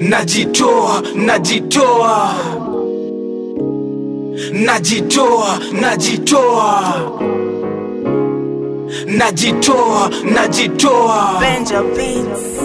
Najitoa, najitoa, najitoa, najitoa, najitoa, najitoa, Benjah Beats.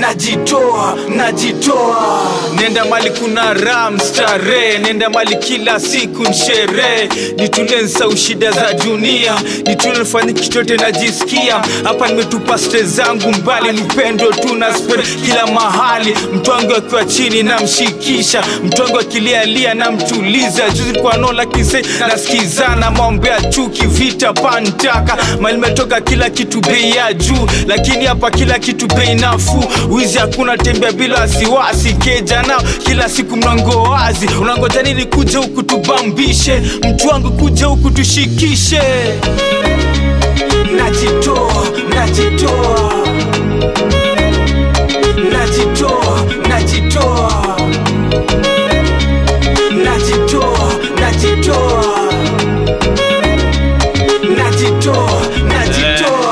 Najitoa, najitoa. Nenda mali kuna ramstare, nenda mali kila siku nshere. Nitulensa ushida za dunia, nitulefani kitote najisikia. Hapa nimetupa stress zangu mbali, ni upendo tunaspread kila mahali. Mtu wangu akiwa chini namshikisha, mtu wangu akilia lia namtuliza. Juzi kwa nola kise nasikizana, maombea chuki vita pantaka. Mali metoka kila kitu bei ya juu, lakini hapa kila kitu bei nafuu. Wizi hakuna, tembea bila wasiwasi. Keja nao kila siku mlango wazi. Unangoja nini kuja huku tubambishe? Mtu wangu kuja huku tushikishe. Najitoa, najitoa, najitoa, najitoa, najitoa, najitoa, najitoa, najitoa.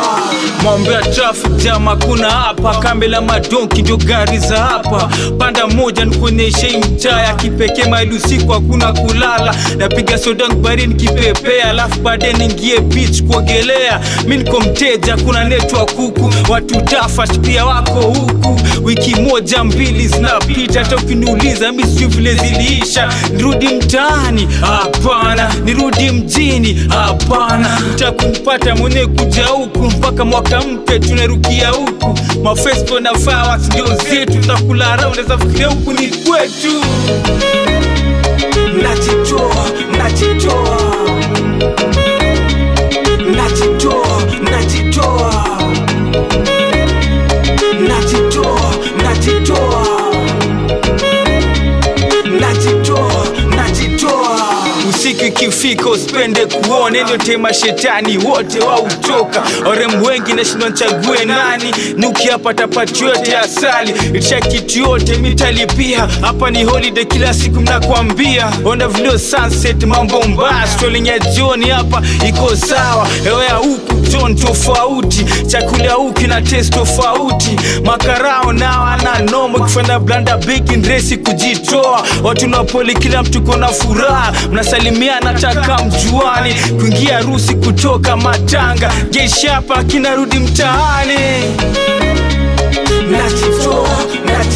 Mwambia traffic jama kuna hapa, kambi la madonki ndio gari za hapa. Panda moja nikuonyeshe mtaa ya kipekee, maili usiku hakuna kulala. Napiga soda baridi nikipepea, alafu baadaye niingie beach kuogelea. Mimi niko mteja, kuna network huku, watu tafast pia wako huku. Wiki moja mbili zinapita, hata ukiniuliza mimi sijui vile ziliisha. Nirudi mtaani? Hapana. Nirudi mjini? Hapana. Nitakumpata mwenye kuja huku, mpaka mwaka mpe tunarukia huku. Mafesto na fireworks ndio zetu, tutakula raha unaweza fikiria huku ni kwetu. Najitoa, najitoa, najitoa, najitoa, najitoa, najitoa, najitoa, najitoa. Usiku ikifika usipende kuona, ndio tema shetani wote wautoka. Warembo wengi nashindwa nichague nani, nuki hapa tapati yote asali. Itisha kitu yote mitalipia, hapa ni holiday kila siku mnakwambia. Onda video sunset mambo mbaya, strolling ya jioni hapa iko sawa. Hewa ya huku tone tofauti, chakula huku na taste tofauti. Makarao nao ananoma, kufanya blanda baking race kujitoa. Watu na pole kila mtu kona furaha, mnasalimia nataka mjuani. Kuingia rusi kutoka matanga, jeshi hapa kinarudi mtaani. Najitoa, najitoa.